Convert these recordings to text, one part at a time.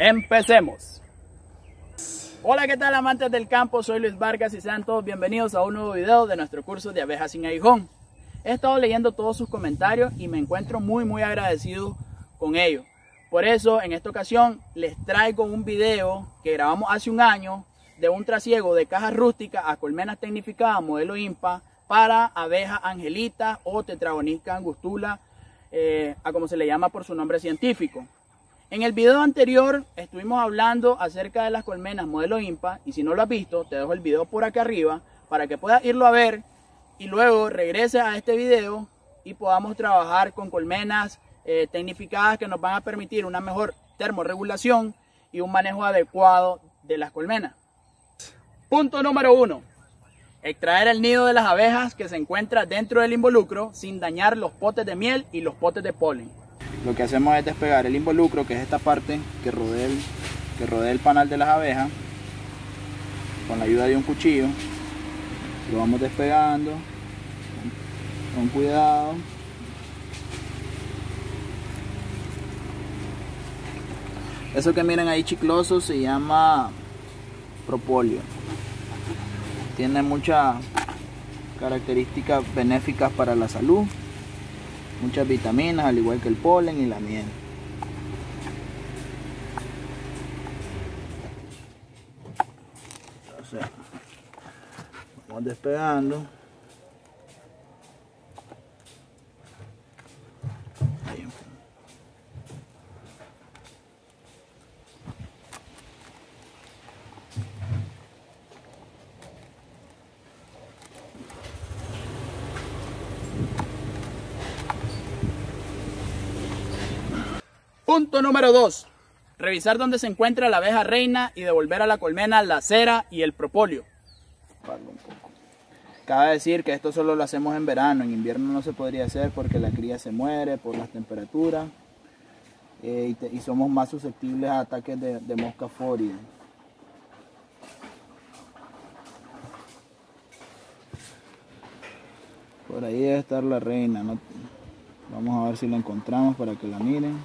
Empecemos. Hola, ¿qué tal, amantes del campo? Soy Luis Vargas y sean todos bienvenidos a un nuevo video de nuestro curso de abejas sin aguijón. He estado leyendo todos sus comentarios y me encuentro muy agradecido con ellos. Por eso en esta ocasión les traigo un video que grabamos hace un año de un trasiego de cajas rústicas a colmenas tecnificadas modelo INPA para abejas angelitas o tetragonisca angustula, a como se le llama por su nombre científico. En el video anterior estuvimos hablando acerca de las colmenas modelo INPA y si no lo has visto te dejo el video por acá arriba para que puedas irlo a ver y luego regreses a este video y podamos trabajar con colmenas tecnificadas que nos van a permitir una mejor termorregulación y un manejo adecuado de las colmenas. Punto número 1. Extraer el nido de las abejas que se encuentra dentro del involucro sin dañar los potes de miel y los potes de polen. Lo que hacemos es despegar el involucro, que es esta parte que rodea el panal de las abejas, con la ayuda de un cuchillo. Lo vamos despegando con cuidado. Eso que miran ahí chicloso se llama propóleo. Tiene muchas características benéficas para la salud, muchas vitaminas, al igual que el polen y la miel. Entonces, vamos despegando. Punto número 2. Revisar dónde se encuentra la abeja reina y devolver a la colmena la cera y el propóleo. Cabe decir que esto solo lo hacemos en verano. En invierno no se podría hacer porque la cría se muere por las temperaturas y somos más susceptibles a ataques de mosca fórida. Por ahí debe estar la reina, ¿no? Vamos a ver si la encontramos para que la miren.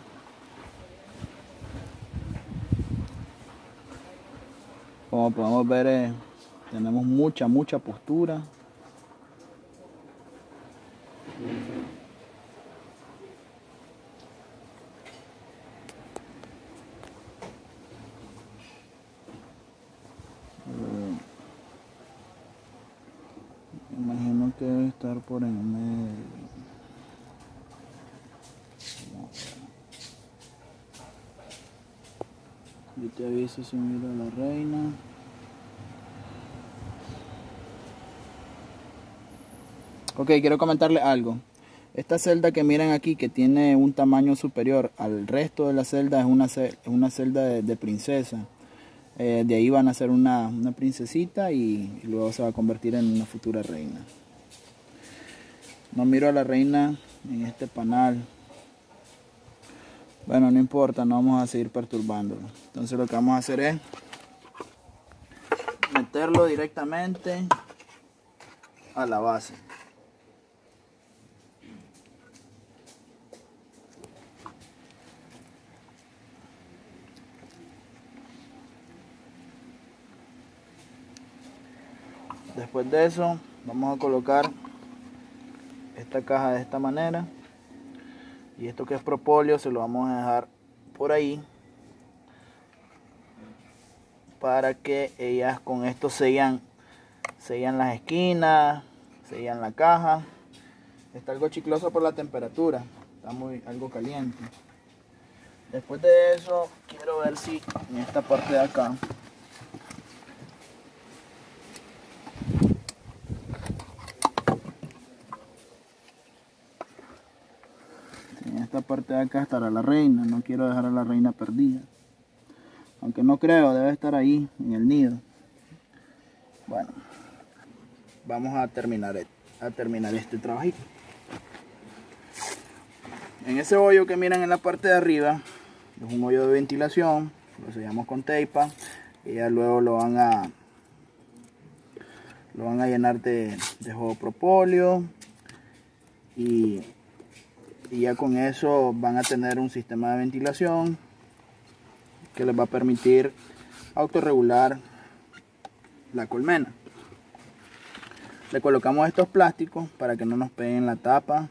Como podemos ver, tenemos mucha postura. Imagino que debe estar por en medio. Yo te aviso si miro a la reina. Ok, quiero comentarle algo. Esta celda que miran aquí, que tiene un tamaño superior al resto de la celda, es una celda de princesa. De ahí van a ser una princesita y luego se va a convertir en una futura reina. No miro a la reina en este panal. Bueno, no importa, no vamos a seguir perturbándolo. Entonces lo que vamos a hacer es meterlo directamente a la base. Después de eso, vamos a colocar esta caja de esta manera. Y esto que es propóleo se lo vamos a dejar por ahí para que ellas con esto sellan las esquinas, sellan la caja. Está algo chicloso por la temperatura, está algo caliente. Después de eso quiero ver si en esta parte de acá estará la reina. No quiero dejar a la reina perdida, aunque no creo, debe estar ahí en el nido. Bueno, vamos a terminar este trabajito. En ese hoyo que miran en la parte de arriba es un hoyo de ventilación, lo sellamos con teipa y ya luego lo van a llenar de jugo propóleo y ya con eso van a tener un sistema de ventilación que les va a permitir autorregular la colmena. Le colocamos estos plásticos para que no nos peguen la tapa.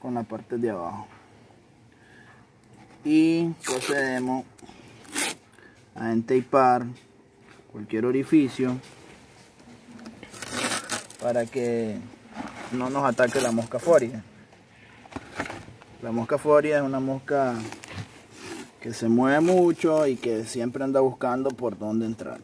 Con la parte de abajo. Y procedemos a entapar cualquier orificio para que no nos ataque la mosca fórida. La mosca fórida es una mosca que se mueve mucho y que siempre anda buscando por dónde entrar.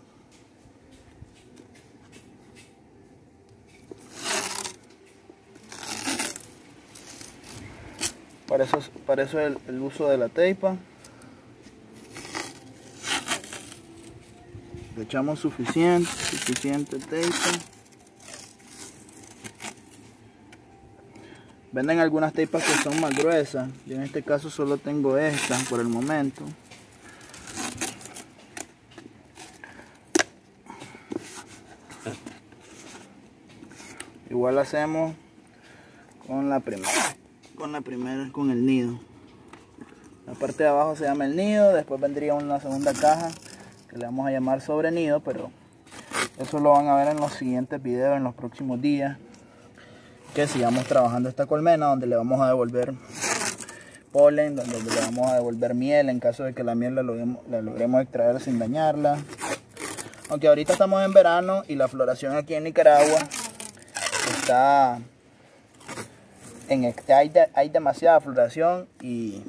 Para eso es el uso de la teipa. Le echamos suficiente teipa. Venden algunas teipas que son más gruesas. Yo en este caso solo tengo estas por el momento. Igual hacemos con la primera. Con el nido. La parte de abajo se llama el nido. Después vendría una segunda caja que le vamos a llamar sobre nido, pero eso lo van a ver en los siguientes videos, en los próximos días que sigamos trabajando esta colmena, donde le vamos a devolver polen, donde le vamos a devolver miel en caso de que la miel la logremos extraer sin dañarla. Aunque ahorita estamos en verano y la floración aquí en Nicaragua está... hay demasiada floración y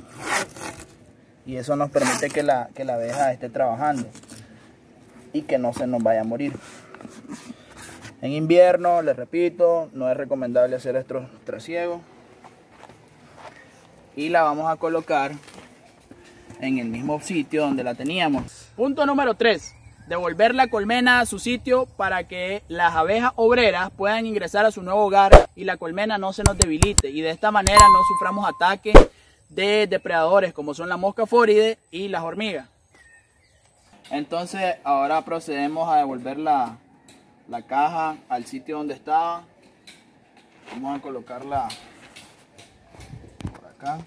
eso nos permite que la abeja esté trabajando y que no se nos vaya a morir. En invierno, les repito, no es recomendable hacer estos trasiegos, y la vamos a colocar en el mismo sitio donde la teníamos. Punto número 3. Devolver la colmena a su sitio para que las abejas obreras puedan ingresar a su nuevo hogar y la colmena no se nos debilite, y de esta manera no suframos ataques de depredadores como son la mosca fórida y las hormigas. Entonces ahora procedemos a devolver la caja al sitio donde estaba. Vamos a colocarla por acá.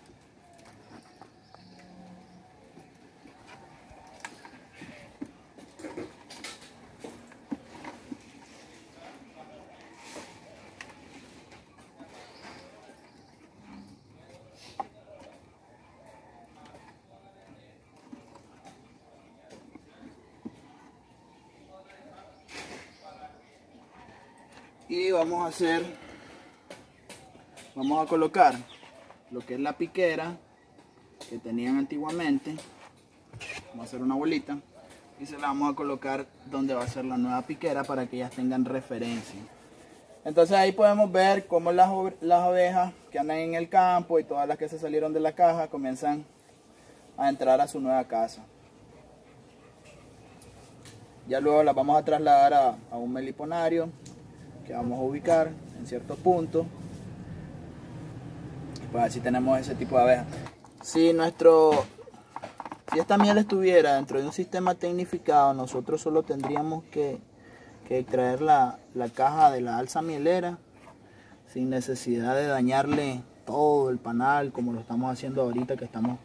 Y vamos a colocar lo que es la piquera que tenían antiguamente. Vamos a hacer una bolita y se la vamos a colocar donde va a ser la nueva piquera para que ellas tengan referencia. Entonces ahí podemos ver cómo las abejas que andan en el campo y todas las que se salieron de la caja comienzan a entrar a su nueva casa. Ya luego las vamos a trasladar a un meliponario que vamos a ubicar en cierto punto. Pues así tenemos ese tipo de abejas. Si esta miel estuviera dentro de un sistema tecnificado, nosotros solo tendríamos que extraer la caja de la alza mielera sin necesidad de dañarle todo el panal como lo estamos haciendo ahorita, que estamos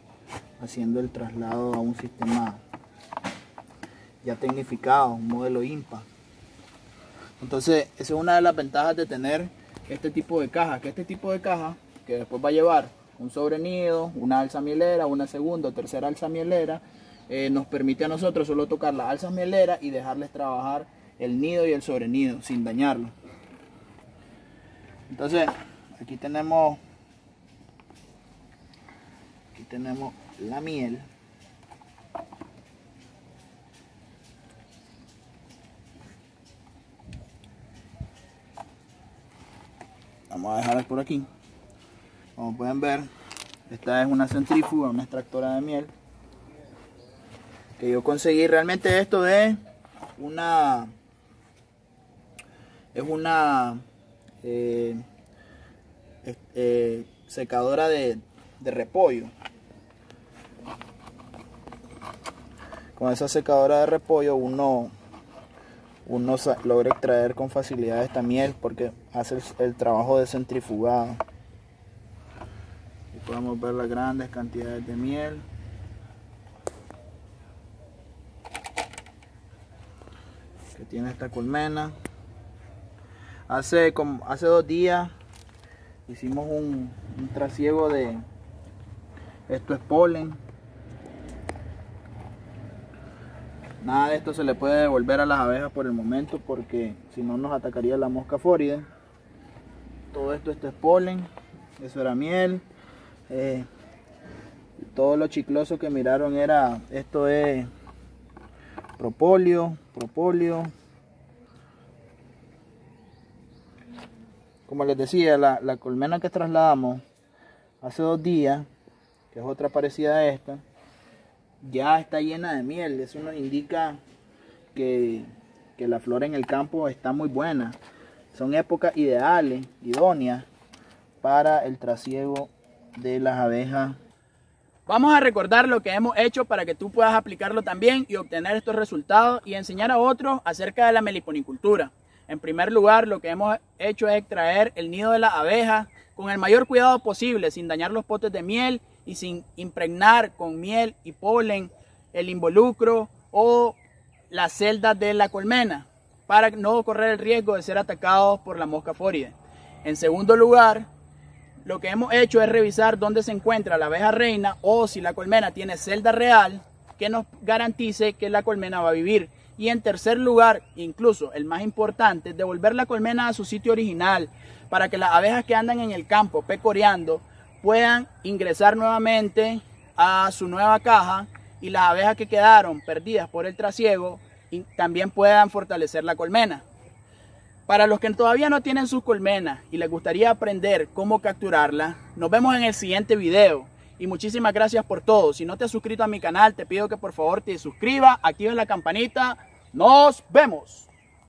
haciendo el traslado a un sistema ya tecnificado, un modelo INPA. Entonces esa es una de las ventajas de tener este tipo de caja, que después va a llevar un sobrenido, una alza mielera, una segunda o tercera alza mielera, nos permite a nosotros solo tocar las alzas mieleras y dejarles trabajar el nido y el sobrenido sin dañarlo. Entonces aquí tenemos la miel. Vamos a dejarlas por aquí. Como pueden ver, esta es una centrífuga, una extractora de miel, que yo conseguí. Realmente esto es una secadora de repollo. Con esa secadora de repollo uno uno logra extraer con facilidad esta miel porque hace el trabajo de centrifugado. Y podemos ver las grandes cantidades de miel. Que tiene esta colmena. Hace 2 días hicimos un trasiego de... Esto es polen. Nada de esto se le puede devolver a las abejas por el momento, porque si no nos atacaría la mosca fórida. Todo esto es polen. Eso era miel. Todo lo chicloso que miraron era... Esto es propóleo. Como les decía, la colmena que trasladamos hace 2 días, que es otra parecida a esta, ya está llena de miel. Eso nos indica que la flora en el campo está muy buena. Son épocas ideales, idóneas, para el trasiego de las abejas. Vamos a recordar lo que hemos hecho para que tú puedas aplicarlo también y obtener estos resultados y enseñar a otros acerca de la meliponicultura. En primer lugar, lo que hemos hecho es extraer el nido de las abejas con el mayor cuidado posible, sin dañar los potes de miel y sin impregnar con miel y polen el involucro o las celdas de la colmena, para no correr el riesgo de ser atacados por la mosca fórida. En segundo lugar, lo que hemos hecho es revisar dónde se encuentra la abeja reina o si la colmena tiene celda real que nos garantice que la colmena va a vivir. Y en tercer lugar, incluso el más importante, devolver la colmena a su sitio original para que las abejas que andan en el campo pecoreando puedan ingresar nuevamente a su nueva caja y las abejas que quedaron perdidas por el trasiego también puedan fortalecer la colmena. Para los que todavía no tienen sus colmenas y les gustaría aprender cómo capturarla, nos vemos en el siguiente video. Y muchísimas gracias por todo. Si no te has suscrito a mi canal, te pido que por favor te suscribas, actives la campanita. ¡Nos vemos!